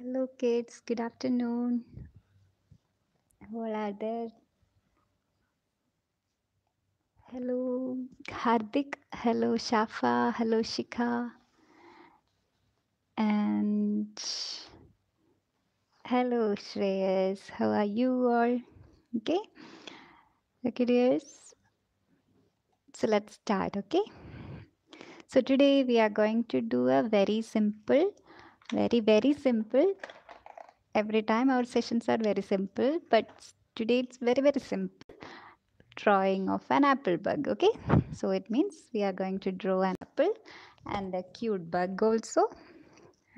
Hello kids, good afternoon. All are there? Hello Hardik, hello Shafa, hello Shikha, and hello Shreyas, how are you all? Okay, dears. So let's start, okay? So today we are going to do a very simple. Every time our sessions are very simple, but today it's very simple drawing of an apple bug. Okay, so it means we are going to draw an apple and a cute bug also,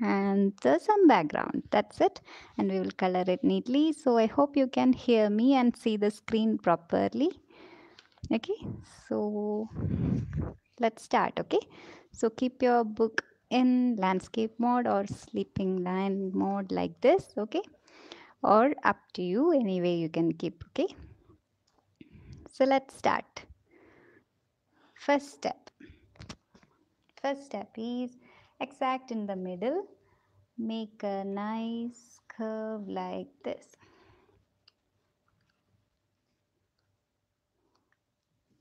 and some background, that's it, and we will color it neatly. So I hope you can hear me and see the screen properly. Okay, so let's start. Okay, so keep your book in landscape mode or sleeping lion mode like this, okay, or up to you, any way you can keep. Okay, so let's start. First step is exact in the middle, make a nice curve like this.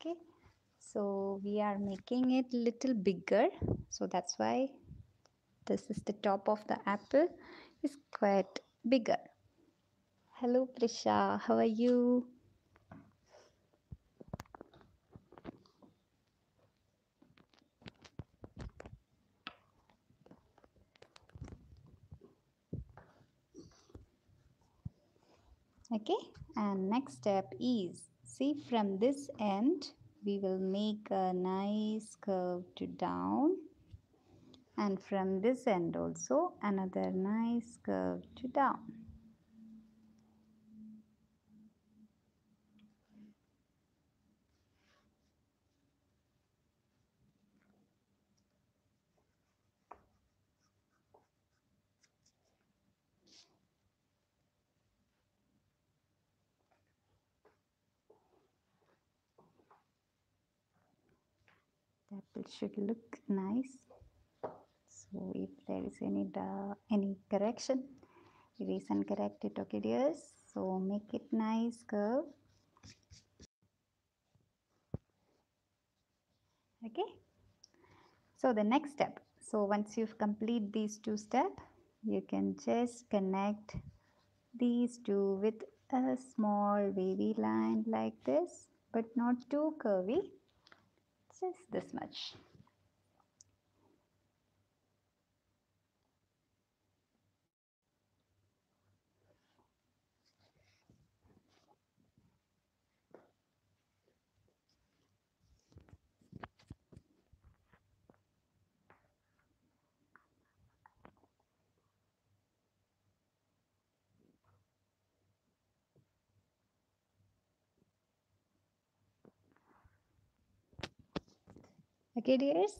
Okay, so we are making it little bigger, so that's why this is the top of the apple is quite bigger. Hello Prisha, how are you? Okay, and next step is, see, from this end we will make a nice curve to down, and from this end also another nice curve to down. Apple should look nice. So if there is any correction, erase and correct it, okay dears. So make it nice curve. Okay, so the next step, so once you've complete these two steps, you can just connect these two with a small wavy line like this, but not too curvy, just this much. Okay dears,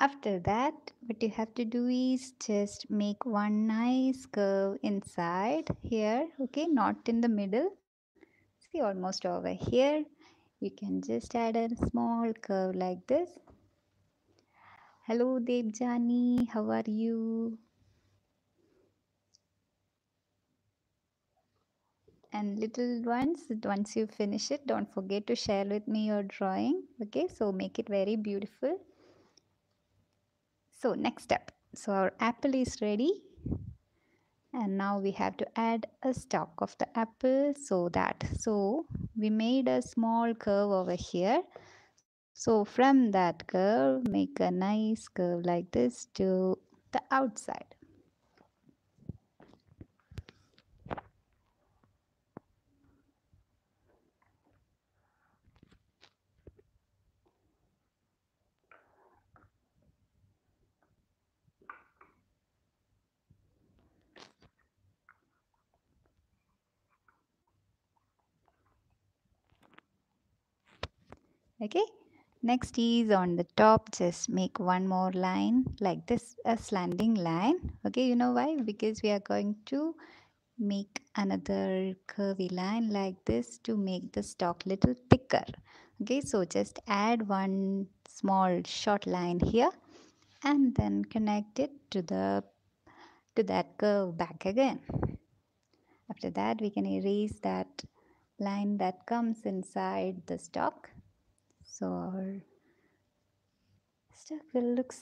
after that what you have to do is just make one nice curve inside here, okay, not in the middle, see, almost over here. You can just add a small curve like this. Hello Devjani, how are you? And little ones, once you finish it, don't forget to share with me your drawing. Okay, so make it very beautiful. So next step, so our apple is ready, and now we have to add a stalk of the apple. So we made a small curve over here, so from that curve make a nice curve like this to the outside. Okay, next is on the top, just make one more line like this, a slanting line. Okay, you know why? Because we are going to make another curvy line like this to make the stalk little thicker. Okay, so just add one small short line here and then connect it to the to that curve back again. After that, we can erase that line that comes inside the stock. So our stock will look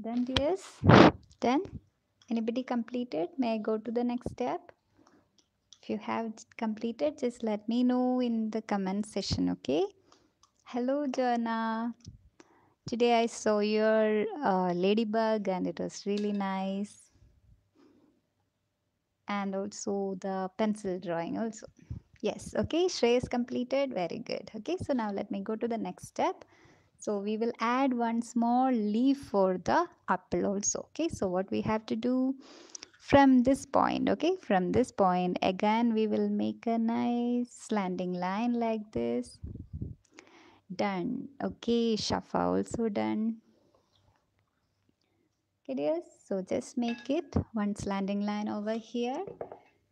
done, dears. Done. Anybody completed? May I go to the next step? If you have completed, just let me know in the comment section, okay? Hello, Joanna. Today I saw your ladybug and it was really nice. And also the pencil drawing also. Yes, okay, Shreyas completed. Very good. Okay, so now let me go to the next step. So we will add one small leaf for the apple also, okay? So what we have to do from this point, okay? From this point, again, we will make a nice slanting line like this. Done. Okay, Shafa also done. Okay, dears, so just make it one slanting line over here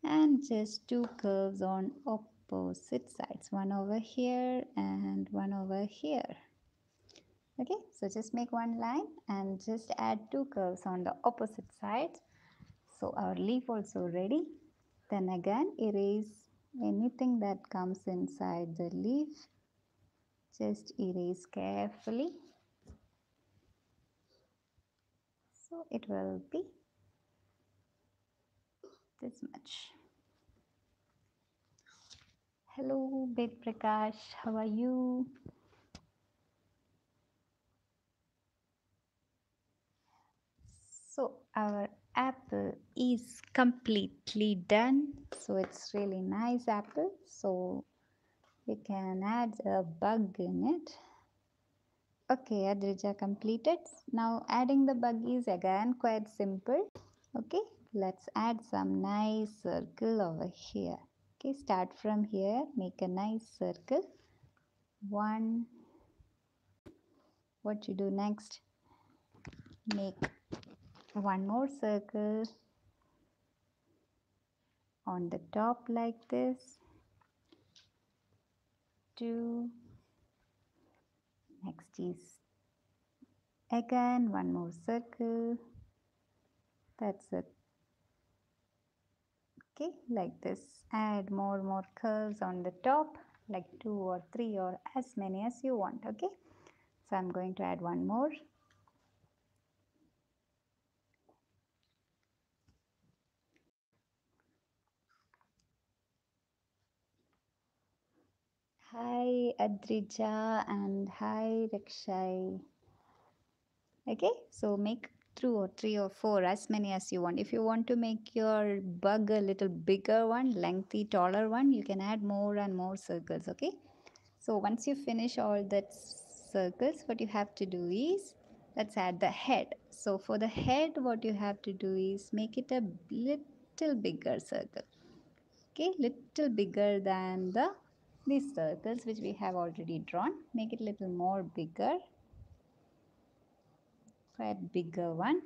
and just two curves on opposite sides. One over here and one over here. Okay, so just make one line and just add two curves on the opposite sides. So our leaf also ready. Then again, erase anything that comes inside the leaf. Just erase carefully. So it will be this much. Hello, Ved Prakash, how are you? So our apple is completely done. So it's really nice apple. So we can add a bug in it. Okay, Adrija completed. Now adding the bug is again quite simple. Okay, let's add some nice circle over here. Okay, start from here. Make a nice circle. One. What you do next? Make one more circle on the top like this. Two. Next is again one more circle. That's it. Okay, like this. Add more curves on the top, like two or three or as many as you want. Okay, so I'm going to add one more. Hi Adrija and hi Rakshay. Okay, so make two or three or four, as many as you want. If you want to make your bug a little bigger one, lengthy, taller one, you can add more and more circles, okay? So once you finish all the circles, what you have to do is, let's add the head. So for the head, what you have to do is make it a little bigger circle. Okay, little bigger than the these circles which we have already drawn. Make it a little more bigger, quite bigger one.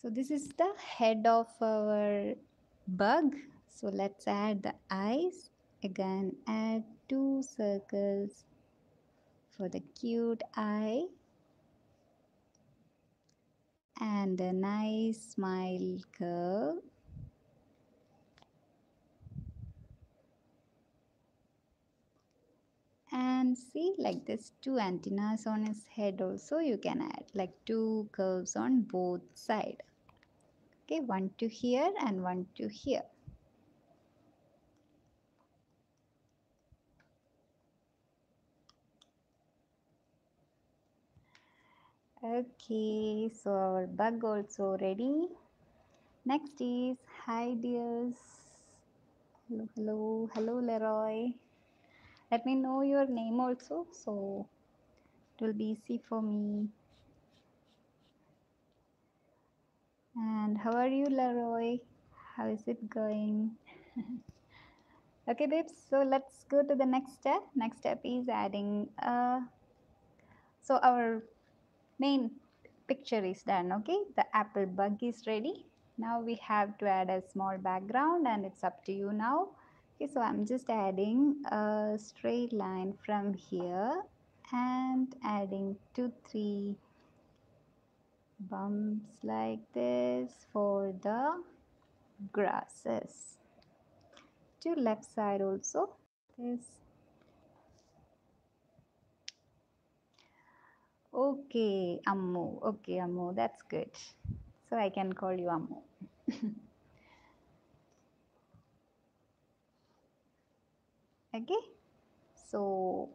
So this is the head of our bug. So let's add the eyes. Again, add two circles for the cute eye and a nice smile curve. And see, like this, two antennas on his head also you can add, like two curves on both sides. Okay, one to here and one to here. Okay, so our bug also ready. Next is, hi dears. Hello, hello, hello Leroy. Let me know your name also, so it will be easy for me. And how are you, Leroy? How is it going? Okay, babes, so let's go to the next step. Next step is adding, so our main picture is done. Okay, the apple bug is ready. Now we have to add a small background and it's up to you now. Okay, so I'm just adding a straight line from here and adding 2-3 bumps like this for the grasses. To left side also this. Okay, Ammu. Okay, Ammu. That's good. So I can call you Ammu. Okay. So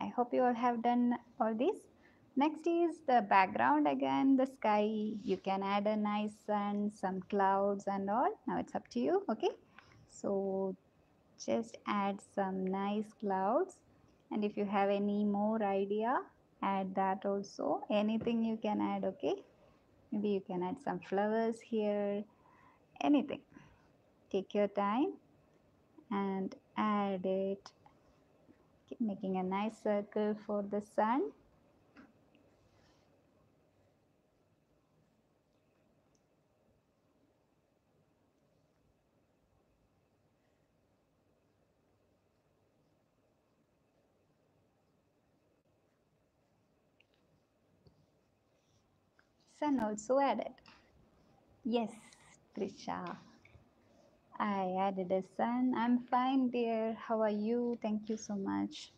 I hope you all have done all this. Next is the background again, the sky. You can add a nice sun, some clouds and all. Now it's up to you. Okay. So just add some nice clouds. And if you have any more idea, add that also. Anything you can add, okay? Maybe you can add some flowers here. Anything. Take your time and add it. Keep making a nice circle for the sun. Sun also added. Yes, Trisha. I added a sun. I'm fine, dear. How are you? Thank you so much.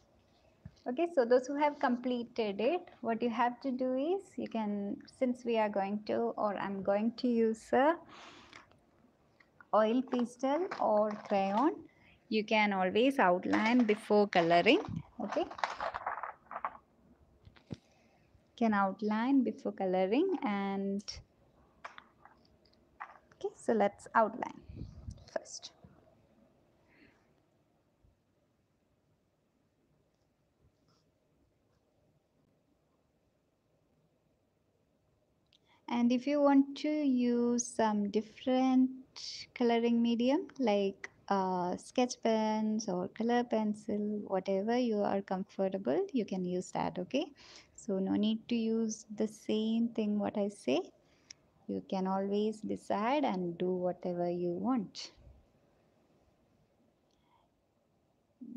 Okay, so those who have completed it, what you have to do is you can, since we are going to, or I'm going to use a oil pastel or crayon, you can always outline before coloring. Okay. Can outline before coloring and okay, so let's outline first. And if you want to use some different coloring medium like sketch pens or color pencil, whatever you are comfortable, you can use that. Okay, so no need to use the same thing what I say. You can always decide and do whatever you want.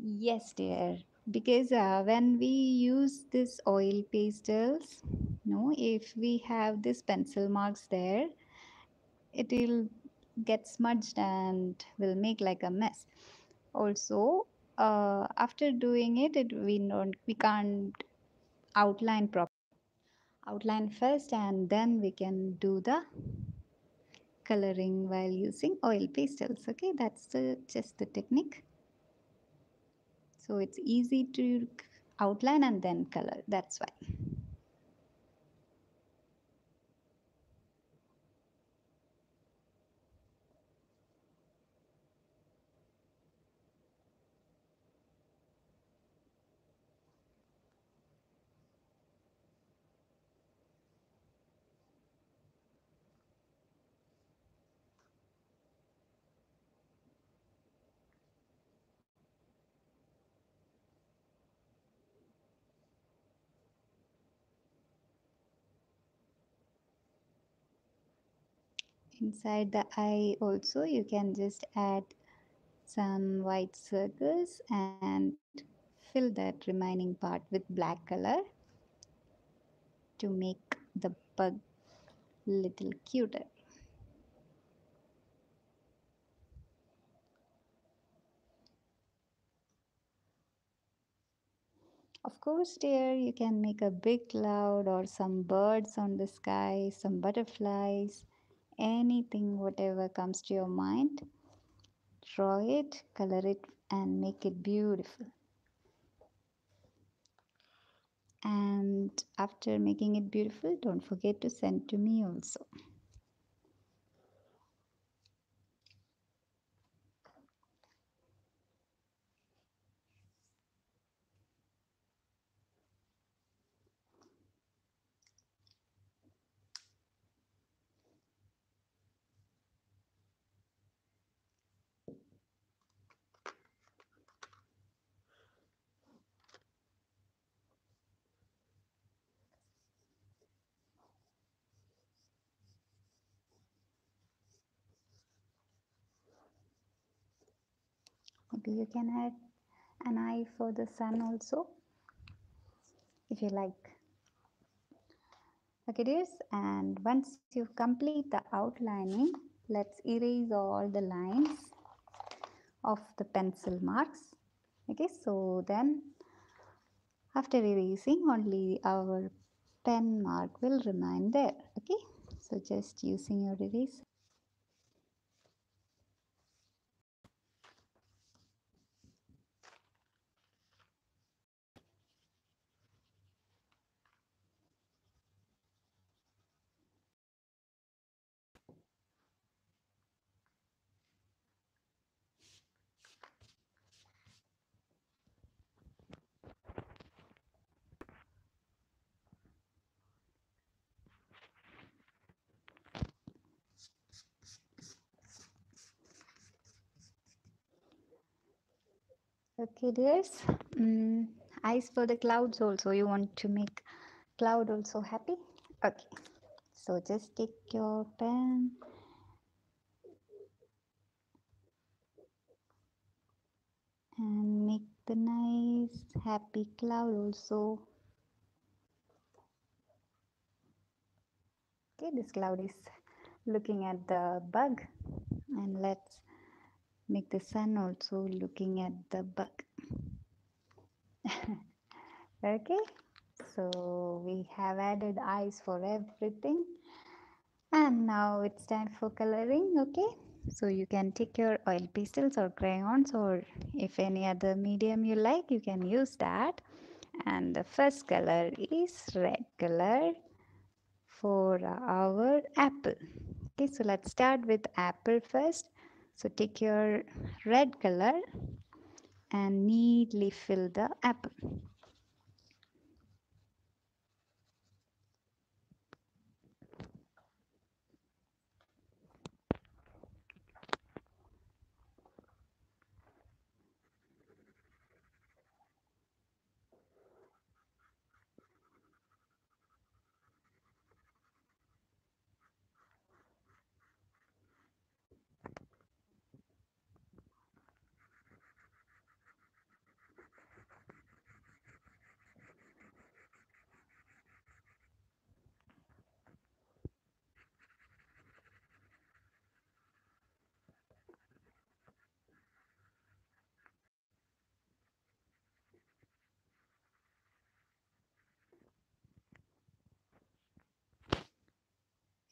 Yes, dear. Because when we use this oil pastels, no, if we have this pencil marks there, it will get smudged and will make like a mess. Also, after doing it, we can't outline properly. Outline first and then we can do the coloring while using oil pastels. Okay, that's just the technique. So it's easy to outline and then color. That's why. Inside the eye also, you can just add some white circles and fill that remaining part with black color to make the bug little cuter. Of course, dear, you can make a big cloud or some birds on the sky, some butterflies. Anything, whatever comes to your mind, draw it, color it and make it beautiful. And after making it beautiful, don't forget to send to me also. Maybe you can add an eye for the sun also if you like. Okay, dears, and once you complete the outlining, let's erase all the lines of the pencil marks. Okay, so then after erasing, only our pen mark will remain there. Okay, so just using your eraser. Okay, dears, eyes for the clouds also. You want to make cloud also happy. Okay, so just take your pen. And make the nice happy cloud also. Okay, this cloud is looking at the bug. And let's make the sun also looking at the bug. Okay, so we have added eyes for everything, and now it's time for coloring. Okay, so you can take your oil pastels or crayons, or if any other medium you like, you can use that. And the first color is red color for our apple. Okay, so let's start with apple first. So take your red color and neatly fill the apple.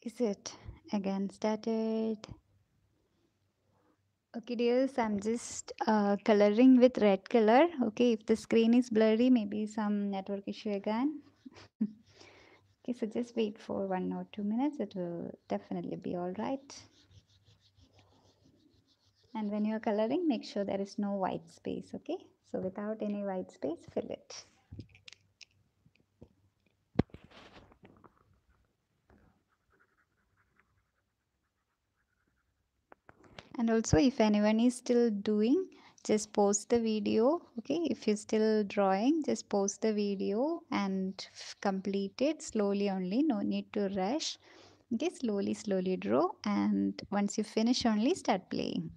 Is it again started? Okay, dears, I'm just coloring with red color. Okay, if the screen is blurry, maybe some network issue again. Okay, so just wait for 1 or 2 minutes. It will definitely be all right. And when you're coloring, make sure there is no white space. Okay, so without any white space, fill it. And also, if anyone is still doing, just post the video. Okay, if you're still drawing, just post the video and complete it slowly only. No need to rush. Okay, slowly, slowly draw. And once you finish only, start playing.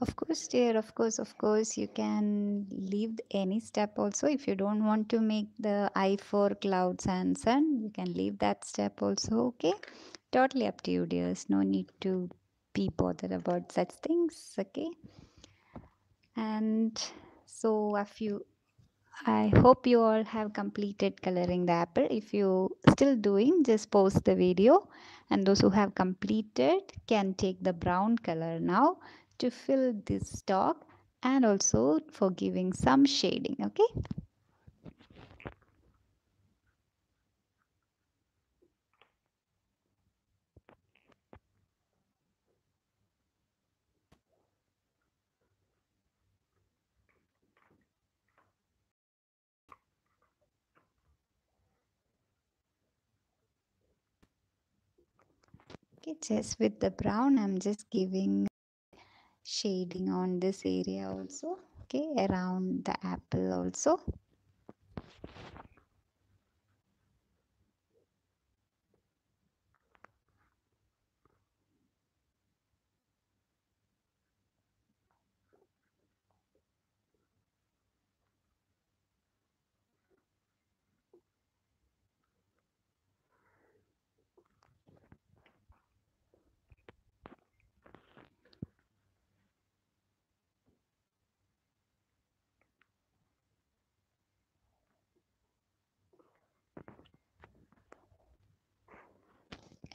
Of course, dear, of course, you can leave any step also. If you don't want to make the eye for clouds and sun, you can leave that step also, okay? Totally up to you, dears. No need to be bothered about such things, okay? And so I hope you all have completed coloring the apple. If you still doing, just pause the video, and those who have completed can take the brown color now to fill this stalk and also for giving some shading. Okay. Okay, just with the brown, I'm just giving shading on this area also, okay, around the apple also.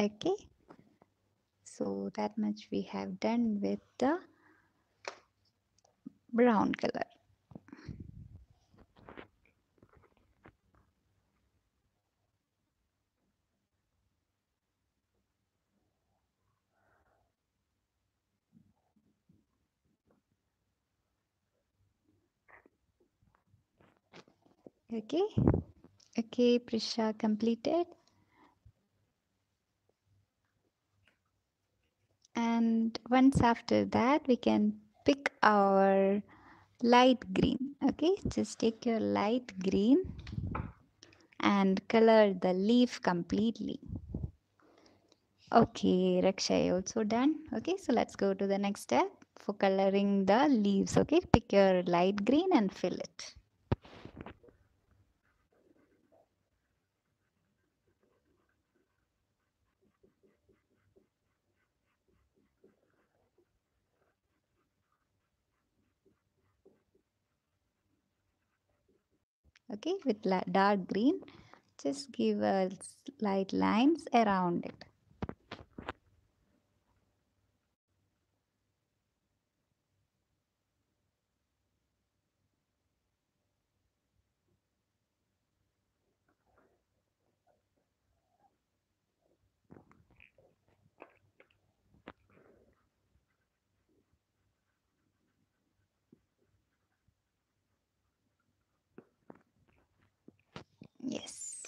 Okay, so that much we have done with the brown color. Okay, Prisha completed. And once after that, we can pick our light green. Okay, just take your light green and color the leaf completely. Okay, Rakshay also done. Okay, so let's go to the next step for coloring the leaves. Okay, pick your light green and fill it. Okay, with dark green, just give a light lines around it. Yes.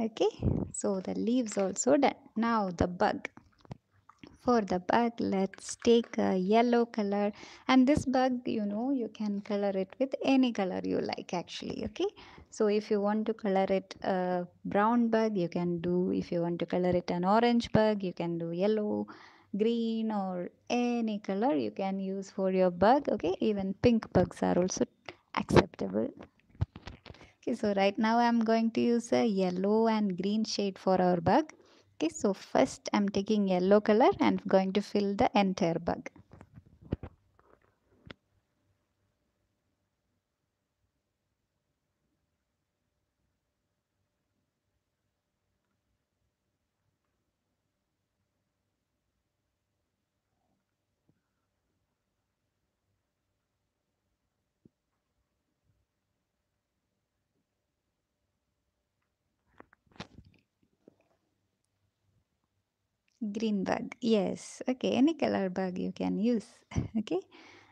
Okay, so the leaves also done. Now the bug. For the bug, let's take a yellow color, and this bug, you know, you can color it with any color you like actually. Okay, so if you want to color it a brown bug, you can do. If you want to color it an orange bug, you can do yellow, green, or any color you can use for your bug. Okay, even pink bugs are also acceptable. Okay, so right now I'm going to use a yellow and green shade for our bug. Okay, so first I'm taking yellow color and going to fill the entire bug. Green bug, yes. Okay, any color bug you can use. Okay,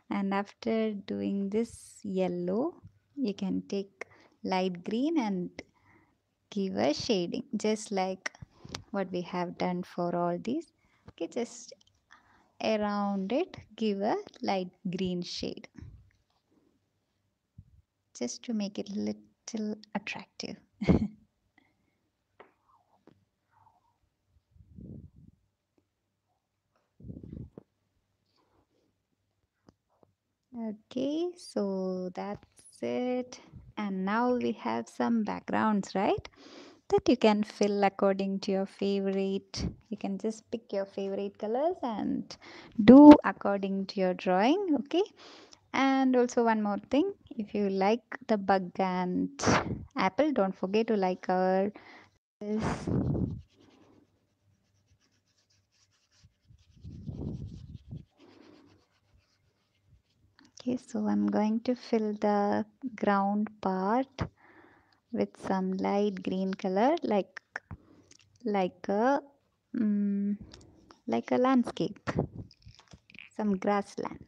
and after doing this yellow, you can take light green and give a shading, just like what we have done for all these. Okay, just around it, give a light green shade, just to make it little attractive. Okay, so that's it. And now we have some backgrounds, right? That you can fill according to your favorite. You can just pick your favorite colors and do according to your drawing, okay? And also one more thing, If you like the bug and apple, don't forget to like our this. Okay, so I'm going to fill the ground part with some light green color, like a landscape, some grassland.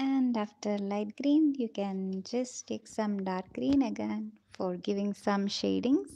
And after light green, you can just take some dark green again for giving some shadings.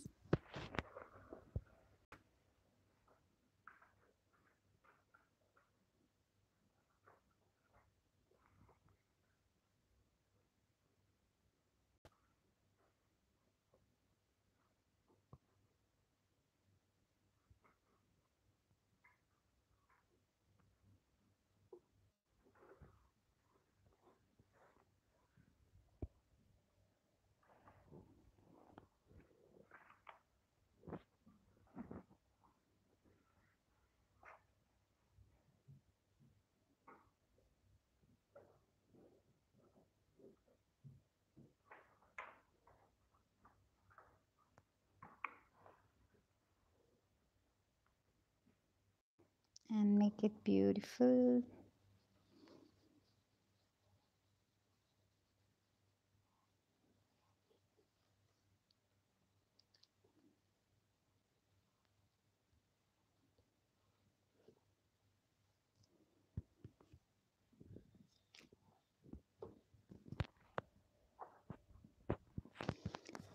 And make it beautiful.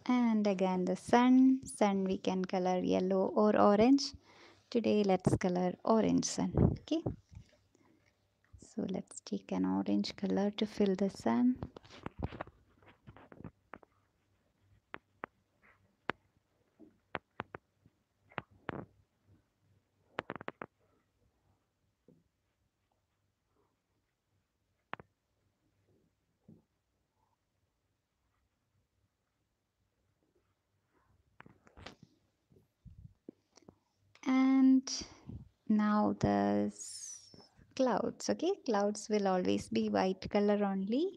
And again the sun we can color yellow or orange. Today let's color orange sun. Okay, so let's take an orange color to fill the sun. Now the clouds. Okay, clouds will always be white color only.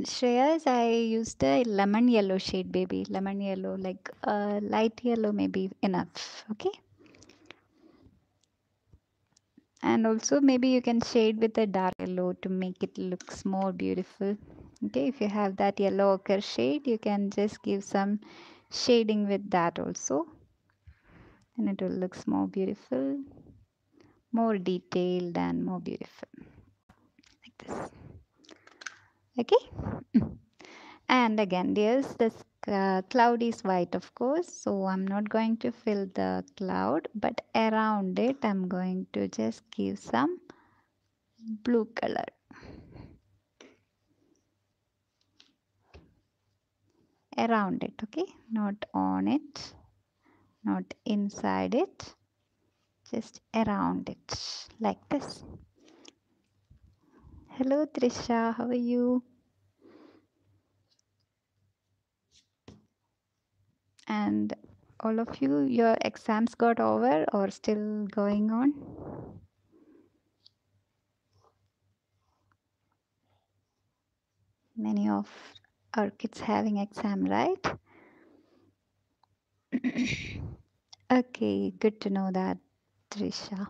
Shreyas, I used a lemon yellow shade, baby. Lemon yellow, like light yellow may be enough. Okay, and also maybe you can shade with a dark yellow to make it looks more beautiful. Okay, if you have that yellow ochre shade, you can just give some shading with that also. And it will looks more beautiful, more detailed and more beautiful, like this. Okay. And again, there's this cloud is white, of course. So I'm not going to fill the cloud, but around it, I'm going to just give some blue color. Around it, okay? Not on it. Not inside it, just around it, like this. Hello Trisha, how are you? And all of you, your exams got over or still going on? Many of our kids having exam, right? Okay, good to know that, Trisha.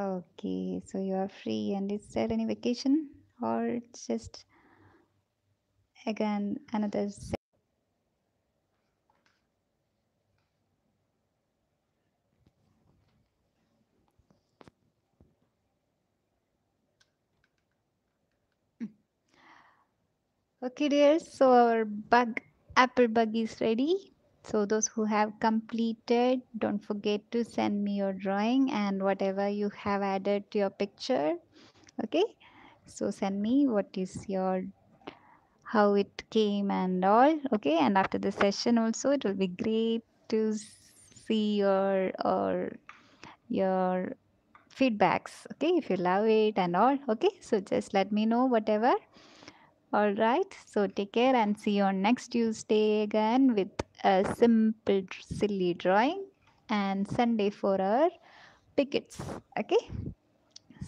Okay, so you are free. And is there any vacation or it's just again another Okay, dear, so our apple bug is ready. So those who have completed, don't forget to send me your drawing and whatever you have added to your picture. Okay, so send me what is your, how it came and all. Okay, and after the session also, it will be great to see your feedbacks. Okay, if you love it and all. Okay, so just let me know whatever. All right, so take care and see you on next Tuesday again with a simple silly drawing, and Sunday for our pickets. Okay,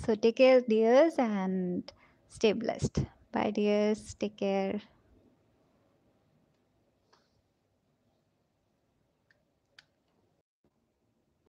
so take care, dears, and stay blessed. Bye, dears. Take care.